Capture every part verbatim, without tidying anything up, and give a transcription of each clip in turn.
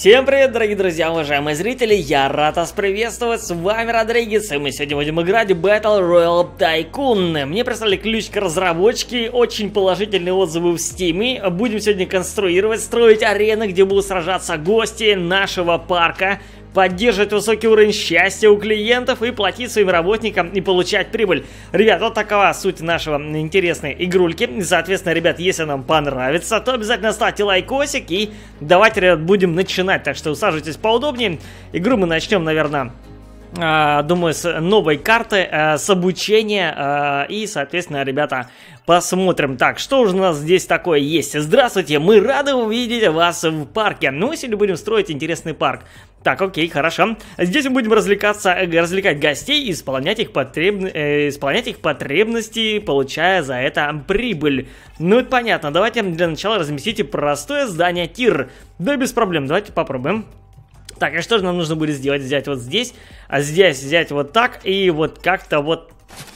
Всем привет, дорогие друзья, уважаемые зрители, я рад вас приветствовать, с вами Родригес, и мы сегодня будем играть в Battle Royale Tycoon. Мне прислали ключ к разработчике, очень положительные отзывы в Steam, будем сегодня конструировать, строить арены, где будут сражаться гости нашего парка, поддерживать высокий уровень счастья у клиентов и платить своим работникам и получать прибыль. Ребят, вот такова суть нашего интересной игрульки. Соответственно, ребят, если нам понравится, то обязательно ставьте лайкосик и давайте, ребят, будем начинать. Так что усаживайтесь поудобнее. Игру мы начнем, наверное, думаю, с новой карты, с обучения. И, соответственно, ребята, посмотрим. Так, что же у нас здесь такое есть? Здравствуйте, мы рады увидеть вас в парке. Ну, сегодня будем строить интересный парк. Так, окей, хорошо. Здесь мы будем развлекаться, развлекать гостей, исполнять их, потреб... э, исполнять их потребности, получая за это прибыль. Ну, это понятно. Давайте для начала разместите простое здание тир. Да, без проблем. Давайте попробуем. Так, а что же нам нужно будет сделать? Взять вот здесь, а здесь взять вот так и вот как-то вот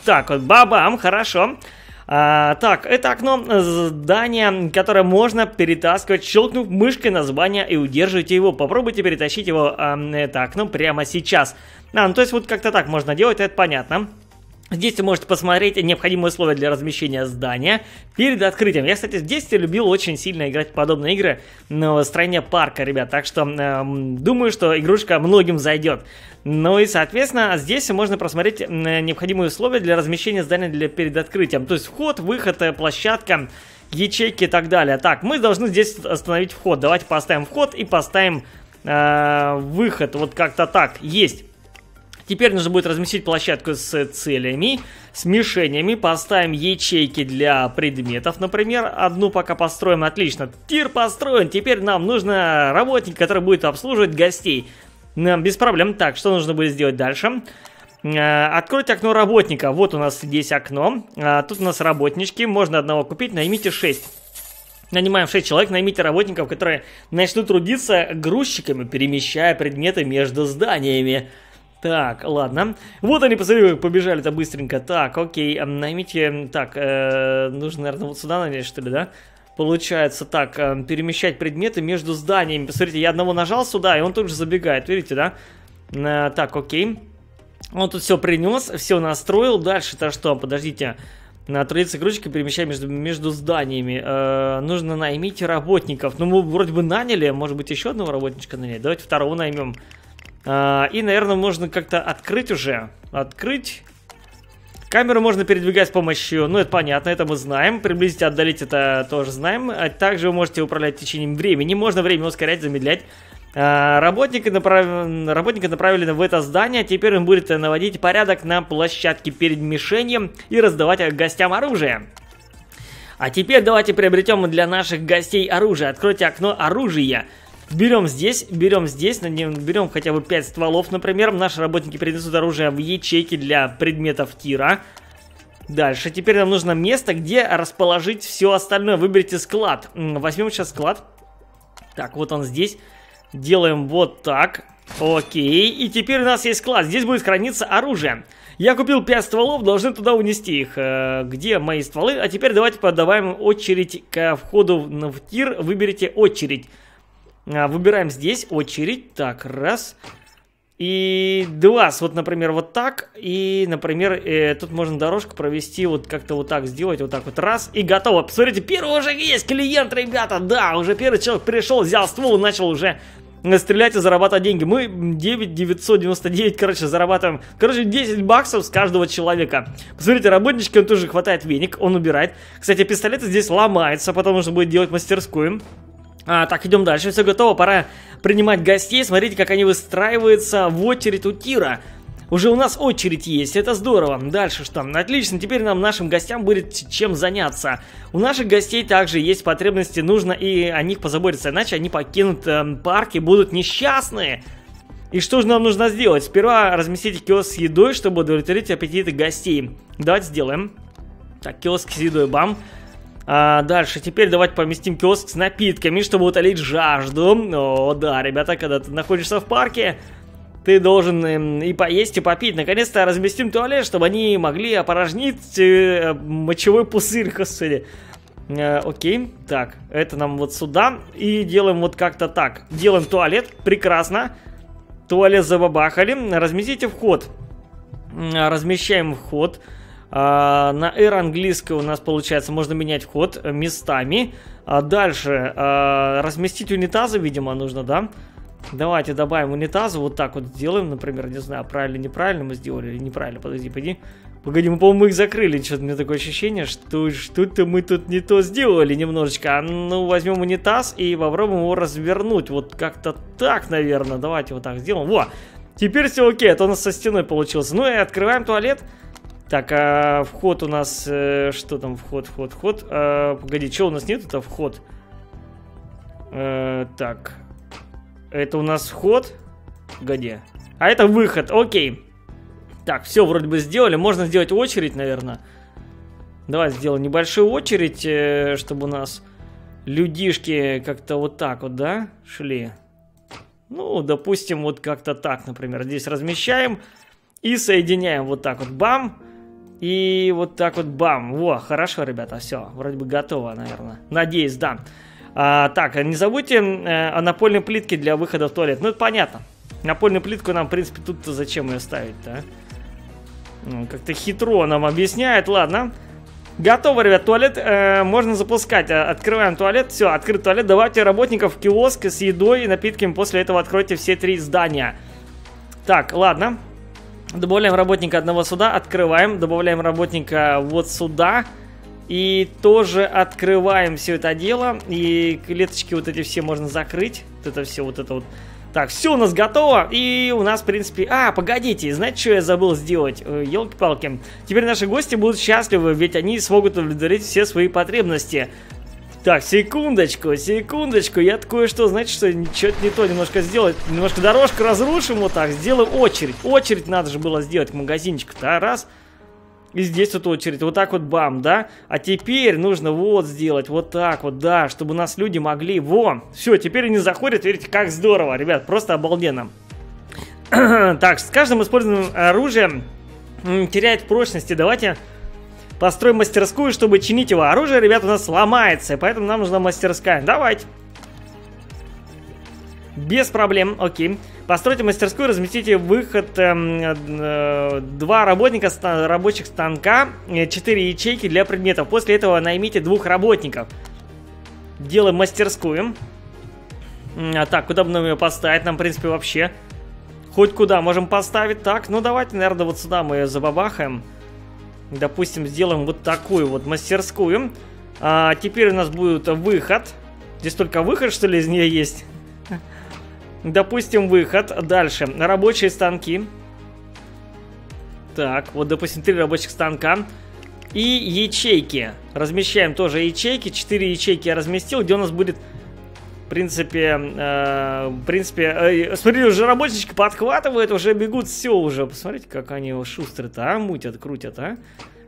так вот. Ба-бам, хорошо. А, так, это окно здания, которое можно перетаскивать, щелкнув мышкой название и удерживайте его. Попробуйте перетащить его, а, это окно прямо сейчас. А, ну, то есть вот как-то так можно делать, это понятно. Здесь вы можете посмотреть необходимые условия для размещения здания перед открытием. Я, кстати, в детстве любил очень сильно играть в подобные игры на строение парка, ребят. Так что э, думаю, что игрушка многим зайдет. Ну и, соответственно, здесь можно просмотреть необходимые условия для размещения здания для, перед открытием. То есть вход, выход, площадка, ячейки и так далее. Так, мы должны здесь остановить вход. Давайте поставим вход и поставим э, выход. Вот как-то так. Есть. Теперь нужно будет разместить площадку с целями, с мишенями. Поставим ячейки для предметов, например. Одну пока построим, отлично. Тир построен, теперь нам нужно работник, который будет обслуживать гостей. Без проблем. Так, что нужно будет сделать дальше? Откройте окно работника. Вот у нас здесь окно. Тут у нас работнички, можно одного купить, наймите шесть. Нанимаем шесть человек, наймите работников, которые начнут трудиться грузчиками, перемещая предметы между зданиями. Так, ладно. Вот они, посмотри, побежали-то быстренько. Так, окей, наймите... Так, э, нужно, наверное, вот сюда нанять, что ли, да? Получается так, э, перемещать предметы между зданиями. Посмотрите, я одного нажал сюда, и он тут же забегает, видите, да? Э, так, окей. Он тут все принес, все настроил. Дальше-то что? Подождите. Трудиться грузчиками, перемещать между, между зданиями. Э, нужно наймить работников. Ну, мы вроде бы наняли, может быть, еще одного работничка нанять. Давайте второго наймем. И, наверное, можно как-то открыть уже. Открыть. Камеру можно передвигать с помощью... Ну, это понятно, это мы знаем. Приблизить, отдалить, это тоже знаем. А также вы можете управлять течением времени. Можно время ускорять, замедлять. Работника, направ... Работника направили в это здание. Теперь он будет наводить порядок на площадке перед мишенью и раздавать гостям оружие. А теперь давайте приобретем для наших гостей оружие. Откройте окно оружия. Берем здесь, берем здесь, берем хотя бы пять стволов, например. Наши работники перенесут оружие в ячейки для предметов тира. Дальше. Теперь нам нужно место, где расположить все остальное. Выберите склад. Возьмем сейчас склад. Так, вот он здесь. Делаем вот так. Окей. И теперь у нас есть склад. Здесь будет храниться оружие. Я купил пять стволов, должны туда унести их. Где мои стволы? А теперь давайте подаваем очередь к входу в тир. Выберите очередь. Выбираем здесь очередь. Так, раз. И два. Вот, например, вот так. И, например, э, тут можно дорожку провести. Вот как-то вот так сделать. Вот так вот. Раз. И готово. Посмотрите, первый уже есть клиент, ребята. Да, уже первый человек пришел, взял ствол и начал уже стрелять и зарабатывать деньги. Мы девять тысяч девятьсот девяносто девять, короче, зарабатываем. Короче, десять баксов с каждого человека. Посмотрите, работнички, он тоже хватает веник. Он убирает. Кстати, пистолеты здесь ломаются. Потом нужно будет делать мастерскую. А, так, идем дальше, все готово, пора принимать гостей, смотрите, как они выстраиваются в очередь у тира. Уже у нас очередь есть, это здорово. Дальше что? Отлично, теперь нам, нашим гостям, будет чем заняться. У наших гостей также есть потребности, нужно и о них позаботиться, иначе они покинут э, парк и будут несчастные. И что же нам нужно сделать? Сперва разместите киоск с едой, чтобы удовлетворить аппетиты гостей. Давайте сделаем. Так, киоск с едой, бам. А дальше, теперь давайте поместим киоск с напитками, чтобы утолить жажду. О, да, ребята, когда ты находишься в парке, ты должен и поесть, и попить. Наконец-то разместим туалет, чтобы они могли опорожнить мочевой пузырь, господи. Э, окей, так, это нам вот сюда. И делаем вот как-то так. Делаем туалет, прекрасно. Туалет забабахали. Разместите вход. Размещаем вход. А, на R английское у нас получается можно менять вход местами. А дальше а, разместить унитазы, видимо, нужно, да? Давайте добавим унитазы, вот так вот сделаем, например, не знаю, правильно, неправильно мы сделали или неправильно, подожди, пойди. Погоди, мы, по-моему, их закрыли, что-то у меня такое ощущение, что что-то мы тут не то сделали немножечко. А ну, возьмем унитаз и попробуем его развернуть, вот как-то так, наверное, давайте вот так сделаем. Во, теперь все окей, это у нас со стеной получилось. Ну и открываем туалет. Так, а вход у нас, э, что там, вход, вход, вход, а, погоди, что у нас нет, это вход. Э, так, это у нас вход, погоди, а это выход, окей. Так, все вроде бы сделали, можно сделать очередь, наверное. Давай сделаем небольшую очередь, э, чтобы у нас людишки как-то вот так вот, да, шли. Ну, допустим, вот как-то так, например, здесь размещаем и соединяем вот так вот, бам. И вот так вот, бам. Во, хорошо, ребята, все, вроде бы готово, наверное. Надеюсь, да. А, так, не забудьте о напольной плитке для выхода в туалет. Ну, это понятно. Напольную плитку нам, в принципе, тут-то зачем ее ставить-то, а? Ну, как-то хитро нам объясняет, ладно. Готово, ребят, туалет э, можно запускать. Открываем туалет, все, открыт туалет. Добавьте работников в киоск с едой и напитками. После этого откройте все три здания. Так, ладно. Добавляем работника одного сюда, открываем. Добавляем работника вот сюда. И тоже открываем все это дело. И клеточки вот эти все можно закрыть. Вот это все, вот это вот. Так, все у нас готово. И у нас, в принципе... А, погодите, знаете, что я забыл сделать? Елки-палки. Теперь наши гости будут счастливы, ведь они смогут удовлетворить все свои потребности. Так, секундочку, секундочку. Я кое-что, знаете, что что-то не то немножко сделать. Немножко дорожку разрушим вот так. Сделаем очередь. Очередь надо же было сделать к магазинчику. Да, раз. И здесь вот очередь. Вот так вот, бам, да. А теперь нужно вот сделать. Вот так вот, да. Чтобы у нас люди могли... Во. Все, теперь они заходят. Видите, как здорово, ребят. Просто обалденно. Так, с каждым использованным оружием теряет прочности. Давайте... Построим мастерскую, чтобы чинить его. Оружие, ребят, у нас ломается, поэтому нам нужна мастерская. Давайте. Без проблем, окей. Постройте мастерскую, разместите выход э, э, два работника ста рабочих станка, четыре ячейки для предметов. После этого наймите двух работников. Делаем мастерскую. А, так, куда бы нам ее поставить? Нам, в принципе, вообще хоть куда можем поставить. Так, ну давайте, наверное, вот сюда мы ее забабахаем. Допустим, сделаем вот такую вот мастерскую. А, теперь у нас будет выход. Здесь только выход, что ли, из нее есть? Допустим, выход. Дальше. Рабочие станки. Так, вот, допустим, три рабочих станка. И ячейки. Размещаем тоже ячейки. Четыре ячейки я разместил, где у нас будет... В принципе, э, в принципе, э, смотрите, уже рабочечки подхватывают, уже бегут, все уже. Посмотрите, как они его шустры-то, а, мутят, крутят, а.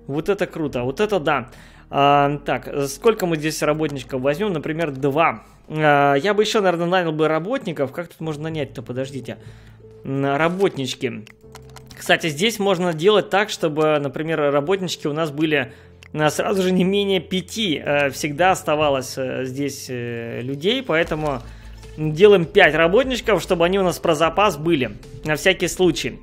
Вот это круто, вот это да. А, так, сколько мы здесь работничков возьмем? Например, два. А, я бы еще, наверное, нанял бы работников. Как тут можно нанять-то? Подождите. Работнички. Кстати, здесь можно делать так, чтобы, например, работнички у нас были... Сразу же не менее пяти э, всегда оставалось э, здесь э, людей, поэтому делаем пять работничков, чтобы они у нас про запас были, на всякий случай.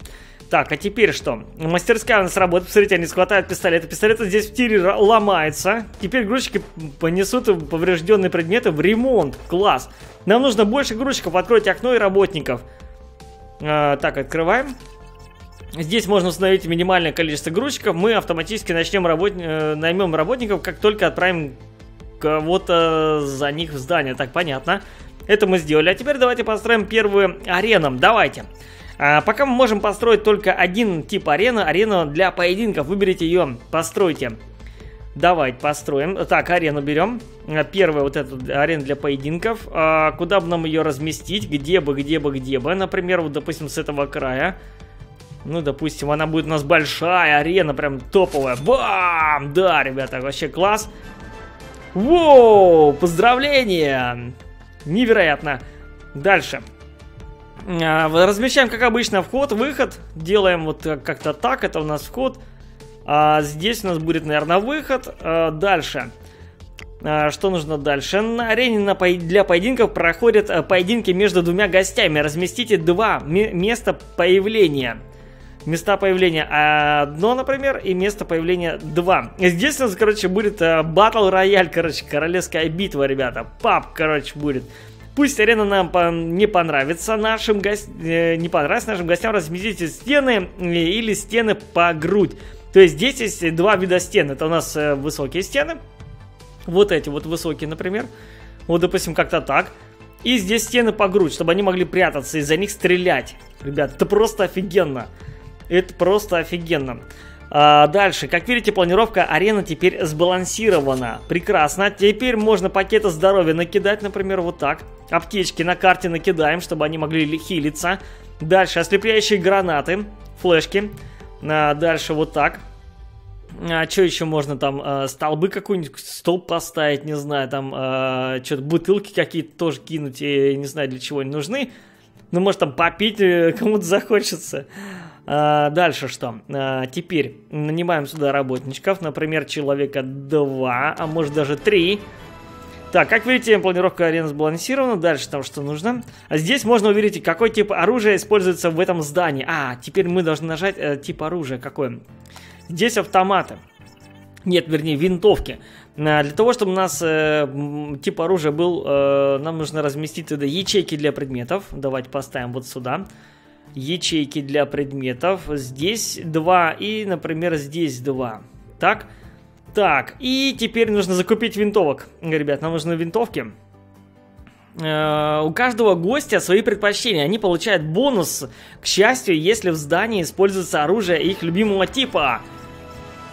Так, а теперь что? Мастерская у нас работает, посмотрите, они схватают пистолеты, пистолеты здесь в тире ломается. Теперь грузчики понесут поврежденные предметы в ремонт, класс. Нам нужно больше грузчиков, откройте окно и работников. э, Так, открываем. Здесь можно установить минимальное количество грузчиков. Мы автоматически начнем работ... наймем работников, как только отправим кого-то за них в здание. Так, понятно. Это мы сделали. А теперь давайте построим первую арену. Давайте. А пока мы можем построить только один тип арены. Арену для поединков. Выберите ее, постройте. Давайте построим. Так, арену берем. Первая вот эта арена для поединков. А куда бы нам ее разместить? Где бы, где бы, где бы. Например, вот, допустим, с этого края. Ну, допустим, она будет у нас большая, арена прям топовая. Бам! Да, ребята, вообще класс. Воу! Поздравления! Невероятно. Дальше. Размещаем, как обычно, вход, выход. Делаем вот как-то так. Это у нас вход. А здесь у нас будет, наверное, выход. А дальше. Что нужно дальше? На арене для поединков проходят поединки между двумя гостями. Разместите два места появления. Места появления одно, например, и место появления два. Здесь у нас, короче, будет Battle Royale, короче, королевская битва, ребята. Паб, короче, будет. Пусть арена нам не понравится нашим гостям, не понравится нашим гостям, разместите стены или стены по грудь. То есть здесь есть два вида стен. Это у нас высокие стены. Вот эти вот высокие, например. Вот, допустим, как-то так. И здесь стены по грудь, чтобы они могли прятаться и за них стрелять. Ребят, это просто офигенно. Это просто офигенно. А дальше, как видите, планировка арены теперь сбалансирована. Прекрасно. Теперь можно пакеты здоровья накидать, например, вот так. Аптечки на карте накидаем, чтобы они могли хилиться. Дальше ослепляющие гранаты, флешки. А дальше вот так. А что еще можно там? Э, столбы какую-нибудь, столб поставить, не знаю, там э, что-то бутылки какие-то тоже кинуть, и не знаю, для чего они нужны. Ну, может, там попить э, кому-то захочется. А дальше что? А теперь нанимаем сюда работничков, например, человека два, а может даже три. Так, как видите, планировка арены сбалансирована. Дальше там что нужно. А здесь можно увидеть, какой тип оружия используется в этом здании. А, теперь мы должны нажать э, тип оружия какой. Здесь автоматы. Нет, вернее, винтовки. Для того, чтобы у нас э, тип оружия был, э, нам нужно разместить туда ячейки для предметов. Давайте поставим вот сюда. Ячейки для предметов. Здесь два и, например, здесь два. Так. Так. И теперь нужно закупить винтовок. Ребят, нам нужны винтовки. У каждого гостя свои предпочтения. Они получают бонус к счастью, если в здании используется оружие их любимого типа.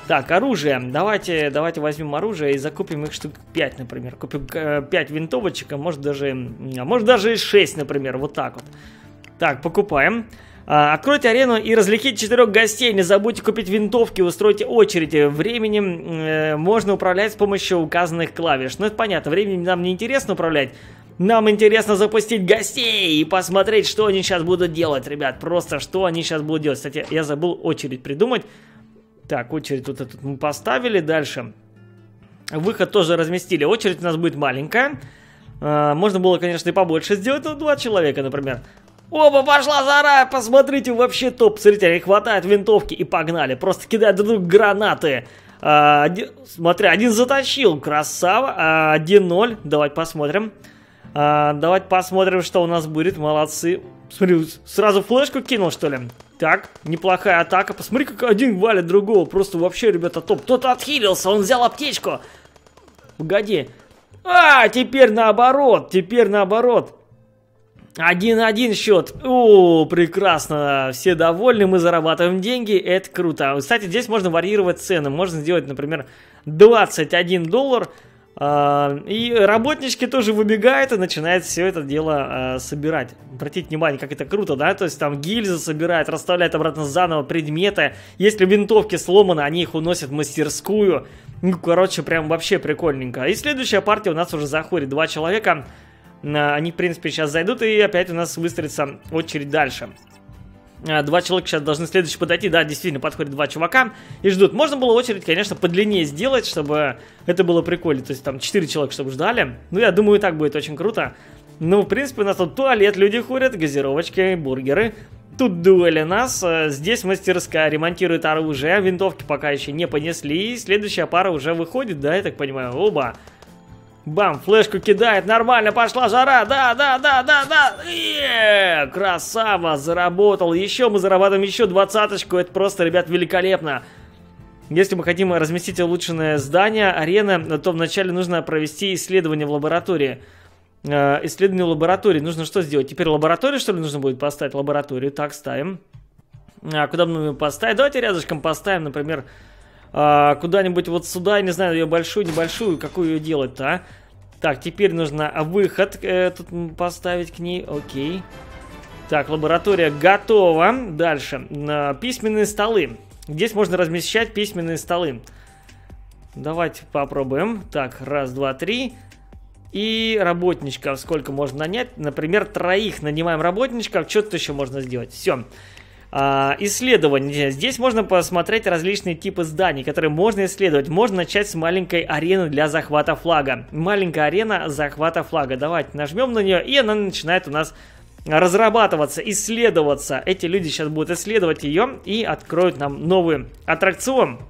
Так, оружие. Давайте, давайте возьмем оружие и закупим их штук пять, например. Купим пять винтовочек, а может даже, а может даже и шесть, например. Вот так вот. Так, покупаем. Откройте арену и развлеките четырех гостей. Не забудьте купить винтовки, устройте очередь. Временем можно управлять с помощью указанных клавиш. Ну, это понятно, временем нам не интересно управлять. Нам интересно запустить гостей и посмотреть, что они сейчас будут делать, ребят. Просто, что они сейчас будут делать. Кстати, я забыл очередь придумать. Так, очередь вот эту мы поставили. Дальше. Выход тоже разместили. Очередь у нас будет маленькая. Можно было, конечно, и побольше сделать. Ну, два человека, например. Опа, пошла жара. Посмотрите, вообще топ. Смотрите, не хватает винтовки и погнали. Просто кидают друг другу гранаты. Один, смотри, один затащил. Красава. один ноль. Давайте посмотрим. А, давайте посмотрим, что у нас будет. Молодцы. Смотри, сразу флешку кинул, что ли? Так, неплохая атака. Посмотри, как один валит другого. Просто вообще, ребята, топ. Кто-то отхилился, он взял аптечку. Погоди. А, теперь наоборот. Теперь наоборот. один один счет. О, прекрасно. Все довольны, мы зарабатываем деньги. Это круто. Кстати, здесь можно варьировать цены. Можно сделать, например, двадцать один доллар. И работнички тоже выбегают и начинают все это дело э, собирать. Обратите внимание, как это круто, да? То есть там гильзы собирают, расставляют обратно заново предметы. Если винтовки сломаны, они их уносят в мастерскую. Ну, короче, прям вообще прикольненько. И следующая партия у нас уже заходит. Два человека, они, в принципе, сейчас зайдут. И опять у нас выстроится очередь дальше. Два человека сейчас должны следующий подойти. Да, действительно, подходят два чувака и ждут. Можно было очередь, конечно, подлиннее сделать, чтобы это было прикольно. То есть там четыре человека, чтобы ждали. Ну, я думаю, и так будет очень круто. Ну, в принципе, у нас тут туалет, люди курят, газировочки, бургеры. Тут дуэли нас. Здесь мастерская ремонтирует оружие. Винтовки пока еще не понесли. И следующая пара уже выходит, да, я так понимаю. Оба. Бам, флешку кидает, нормально, пошла жара, да, да, да, да, да, е-е-е, красава, заработал, еще мы зарабатываем еще двадцаточку, это просто, ребят, великолепно. Если мы хотим разместить улучшенное здание, арена, то вначале нужно провести исследование в лаборатории. Э, исследование в лаборатории, нужно что сделать? Теперь лабораторию, что ли, нужно будет поставить? Лабораторию, так, ставим. А куда мы ее поставим? Давайте рядышком поставим, например... Куда-нибудь вот сюда, я не знаю, ее большую, небольшую, какую ее делать-то, а? Так, теперь нужно выход э, тут поставить к ней, окей. Так, лаборатория готова. Дальше, э, письменные столы. Здесь можно размещать письменные столы. Давайте попробуем. Так, раз, два, три. И работничков сколько можно нанять? Например, троих нанимаем работничков, что-то еще можно сделать. Все. Исследование. Здесь можно посмотреть различные типы зданий, которые можно исследовать. Можно начать с маленькой арены для захвата флага. Маленькая арена захвата флага. Давайте нажмем на нее, и она начинает у нас разрабатываться, исследоваться. Эти люди сейчас будут исследовать ее и откроют нам новый аттракцион.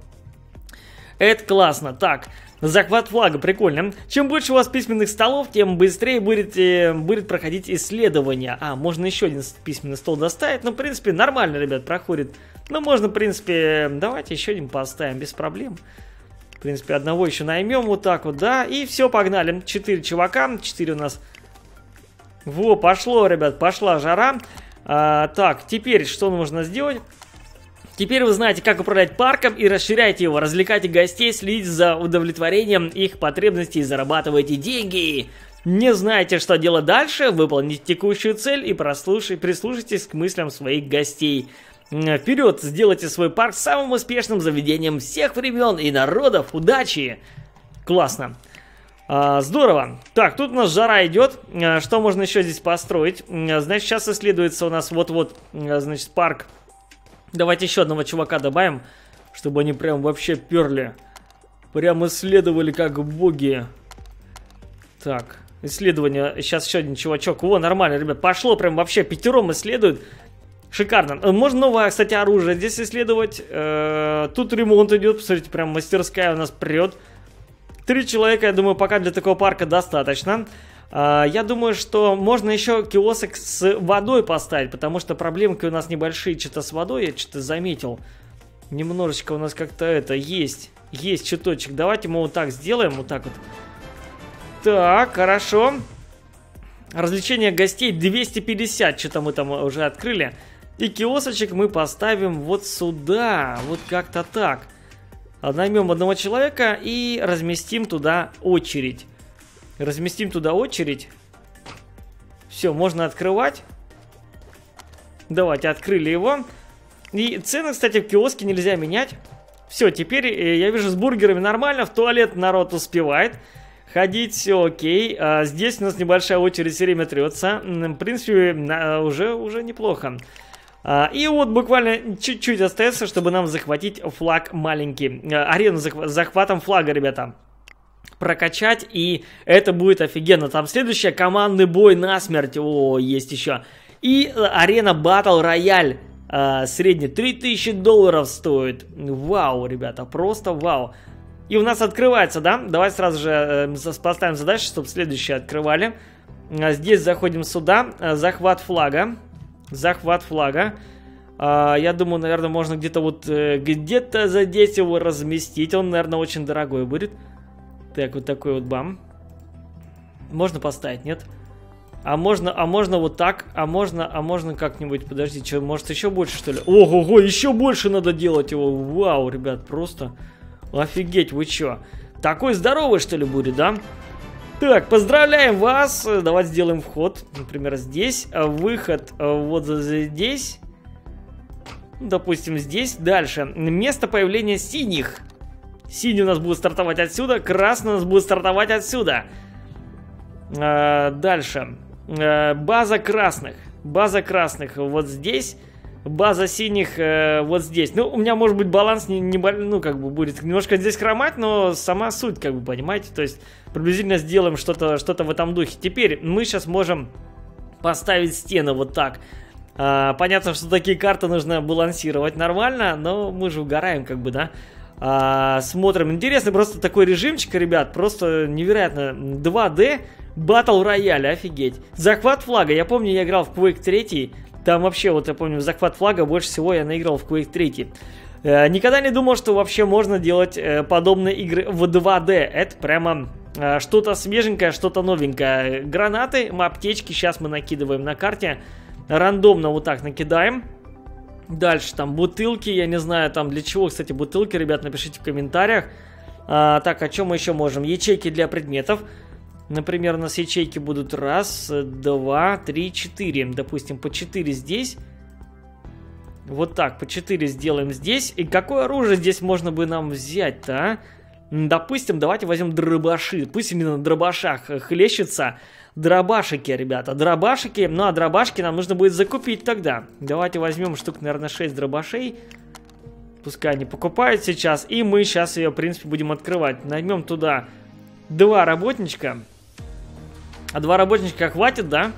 Это классно. Так, захват флага, прикольно. Чем больше у вас письменных столов, тем быстрее будет, э, будет проходить исследование. А, можно еще один письменный стол доставить. Ну, в принципе, нормально, ребят, проходит. Ну, можно, в принципе, давайте еще один поставим, без проблем. В принципе, одного еще наймем, вот так вот, да. И все, погнали. Четыре чувака, четыре у нас. Во, пошло, ребят, пошла жара. А, так, теперь что нужно сделать? Теперь вы знаете, как управлять парком и расширяйте его, развлекайте гостей, следите за удовлетворением их потребностей и зарабатывайте деньги. Не знаете, что делать дальше? Выполните текущую цель и прослушай, прислушайтесь к мыслям своих гостей. Вперед! Сделайте свой парк самым успешным заведением всех времен и народов. Удачи! Классно! А, здорово! Так, тут у нас жара идет. Что можно еще здесь построить? Значит, сейчас исследуется у нас вот-вот, значит, парк. Давайте еще одного чувака добавим, чтобы они прям вообще перли. Прям исследовали как боги. Так, исследование. Сейчас еще один чувачок. Во, нормально, ребят. Пошло прям вообще пятером исследуют. Шикарно. Можно новое, кстати, оружие здесь исследовать. Э-э- тут ремонт идет. Посмотрите, прям мастерская у нас прет. Три человека, я думаю, пока для такого парка достаточно. Я думаю, что можно еще киосок с водой поставить, потому что проблемки у нас небольшие что-то с водой, я что-то заметил. Немножечко у нас как-то это есть, есть чуточек. Давайте мы вот так сделаем, вот так вот. Так, хорошо. Развлечение гостей двести пятьдесят, что-то мы там уже открыли. И киосочек мы поставим вот сюда, вот как-то так. Наймем одного человека и разместим туда очередь. Разместим туда очередь. Все, можно открывать. Давайте, открыли его. И цены, кстати, в киоске нельзя менять. Все, теперь я вижу, с бургерами нормально. В туалет народ успевает ходить, все окей. А здесь у нас небольшая очередь все время трется. В принципе, уже, уже неплохо. И вот буквально чуть-чуть остается, чтобы нам захватить флаг маленький. Арену с захватом флага, ребята, прокачать, и это будет офигенно. Там следующая — командный бой насмерть. О, есть еще. И арена Battle Royale. Э, средний три тысячи долларов стоит. Вау, ребята, просто вау. И у нас открывается, да? Давай сразу же э, поставим задачу, чтобы следующие открывали. Здесь заходим сюда. Захват флага. Захват флага. Э, я думаю, наверное, можно где-то вот... Э, где-то здесь его разместить. Он, наверное, очень дорогой будет. Так, вот такой вот бам. Можно поставить, нет? А можно, а можно вот так. А можно, а можно как-нибудь. Подожди, что, может еще больше, что ли? Ого-го, еще больше надо делать его. Вау, ребят, просто офигеть, вы че? Такой здоровый, что ли, будет, да? Так, поздравляем вас. Давайте сделаем вход, например, здесь. Выход вот здесь. Допустим, здесь. Дальше. Место появления синих. Синий у нас будет стартовать отсюда, красный у нас будет стартовать отсюда. А, дальше. А, база красных. База красных вот здесь. База синих э, вот здесь. Ну, у меня, может быть, баланс не, не, ну, как бы будет немножко здесь хромать, но сама суть, как бы, понимаете? То есть, приблизительно сделаем что-то, что-то в этом духе. Теперь мы сейчас можем поставить стены вот так. А, понятно, что такие карты нужно балансировать нормально, но мы же угораем, как бы, да? А, смотрим. Интересный просто такой режимчик, ребят. Просто невероятно. два дэ Battle Royale, офигеть. Захват флага. Я помню, я играл в Quake три. Там вообще, вот я помню, захват флага больше всего я наиграл в Quake три. а, Никогда не думал, что вообще можно делать а, подобные игры в два дэ. Это прямо а, что-то свеженькое, что-то новенькое. Гранаты, аптечки сейчас мы накидываем на карте. Рандомно вот так накидаем. Дальше там бутылки, я не знаю там для чего, кстати, бутылки, ребят, напишите в комментариях. А, так, о чем мы еще можем? Ячейки для предметов. Например, у нас ячейки будут раз, два, три, четыре. Допустим, по четыре здесь. Вот так, по четыре сделаем здесь. И какое оружие здесь можно бы нам взять-то, а? Допустим, давайте возьмем дробаши. Пусть именно на дробашах хлещется. Дробашики, ребята. Дробашики. Ну, а дробашки нам нужно будет закупить тогда. Давайте возьмем штук, наверное, шесть дробашей. Пускай они покупают сейчас. И мы сейчас ее, в принципе, будем открывать. Наймем туда два работничка. А два работничка хватит, да?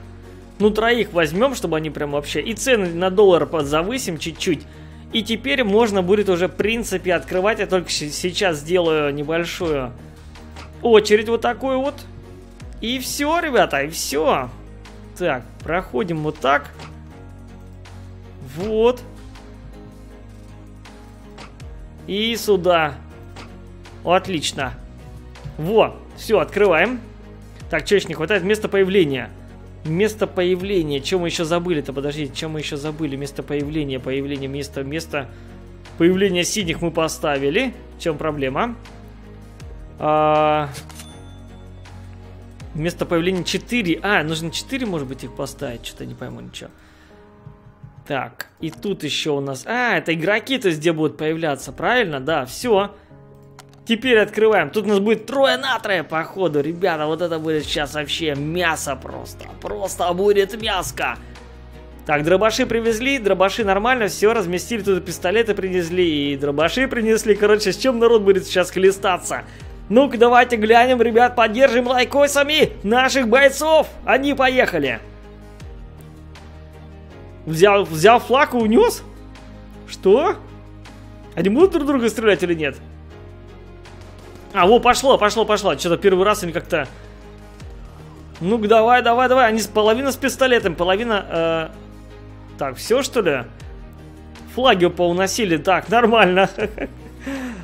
Ну, троих возьмем, чтобы они прям вообще... И цены на доллар подзавысим чуть-чуть. И теперь можно будет уже, в принципе, открывать. Я только сейчас сделаю небольшую очередь вот такую вот. И все, ребята, и все. Так, проходим вот так. Вот. И сюда. Отлично. Во, все, открываем. Так, что еще не хватает? Место появления. Место появления. Чем мы еще забыли-то? Подождите, чем мы еще забыли? Место появления, появление, место, место. Появление синих мы поставили. В чем проблема? А... Место появления четыре. А, нужно четыре, может быть, их поставить. Что-то не пойму ничего. Так, и тут еще у нас... А, это игроки, то есть где будут появляться, правильно? Да, все. Теперь открываем. Тут у нас будет трое на трое, походу. Ребята, вот это будет сейчас вообще мясо просто. Просто будет мяско. Так, дробаши привезли, дробаши нормально, все, разместили, тут пистолеты принесли и дробаши принесли. Короче, с чем народ будет сейчас хлестаться? Ну-ка, давайте глянем, ребят, поддержим лайкосами наших бойцов. Они поехали. Взял, взял флаг и унес? Что? Они будут друг друга стрелять или нет? А, во, пошло, пошло, пошло. Что-то первый раз они как-то... Ну-ка, давай, давай, давай. Они с половина с пистолетом, половина... Э... Так, все, что ли? Флаги поуносили. Так, нормально.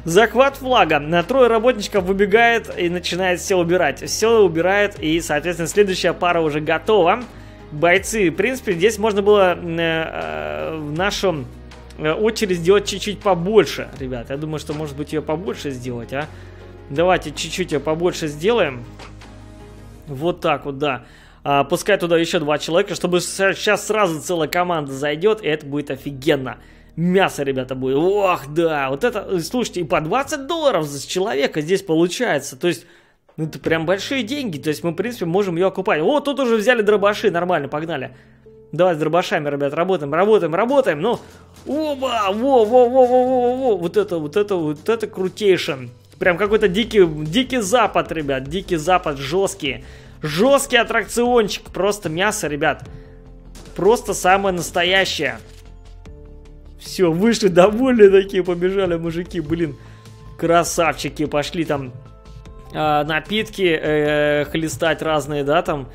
Захват флага. На трое работничков выбегает и начинает все убирать. Все убирает, и, соответственно, следующая пара уже готова. Бойцы, в принципе, здесь можно было э, э, в нашу очередь сделать чуть-чуть побольше, ребят. Я думаю, что, может быть, ее побольше сделать, а? Давайте чуть-чуть ее побольше сделаем. Вот так вот, да. А, пускай туда еще два человека, чтобы сейчас сразу целая команда зайдет, и это будет офигенно. Мясо, ребята, будет. Ох, да. Вот это, слушайте, и по двадцать долларов с человека здесь получается. То есть... Ну, это прям большие деньги, то есть мы, в принципе, можем ее окупать. О, тут уже взяли дробаши, нормально, погнали. Давай с дробашами, ребят, работаем, работаем, работаем, ну. Оба, во-во-во-во-во-во, вот это, вот это, вот это крутейшее. Прям какой-то дикий, дикий запад, ребят, дикий запад, жесткий. Жесткий аттракциончик, просто мясо, ребят. Просто самое настоящее. Все, вышли довольные такие, побежали мужики, блин. Красавчики, пошли там. Напитки э, хлестать разные, да, там.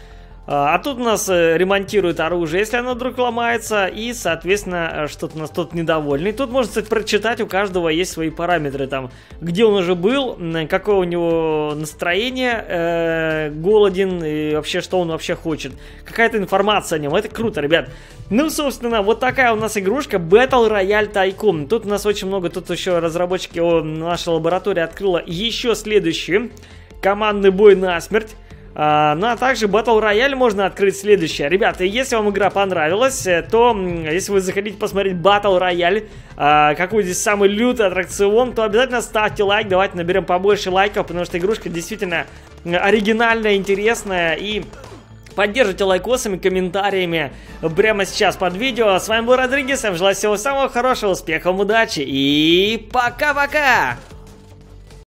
А тут у нас ремонтируют оружие, если оно вдруг ломается. И, соответственно, что-то у нас тут недовольный. Тут можно, кстати, прочитать, у каждого есть свои параметры там. Где он уже был, какое у него настроение, э, голоден и вообще, что он вообще хочет. Какая-то информация о нем, это круто, ребят. Ну, собственно, вот такая у нас игрушка Battle Royale Tycoon. Тут у нас очень много, тут еще разработчики, о, наша лаборатория открыла еще следующий. Командный бой насмерть. А, ну а также Battle Royale можно открыть следующее. Ребята, если вам игра понравилась, то если вы захотите посмотреть Battle Royale, а, какой здесь самый лютый аттракцион, то обязательно ставьте лайк, давайте наберем побольше лайков, потому что игрушка действительно оригинальная, интересная. И поддержите лайкосами, комментариями прямо сейчас под видео. С вами был Родригес, я вам желаю всего самого хорошего, успехов, удачи и пока-пока!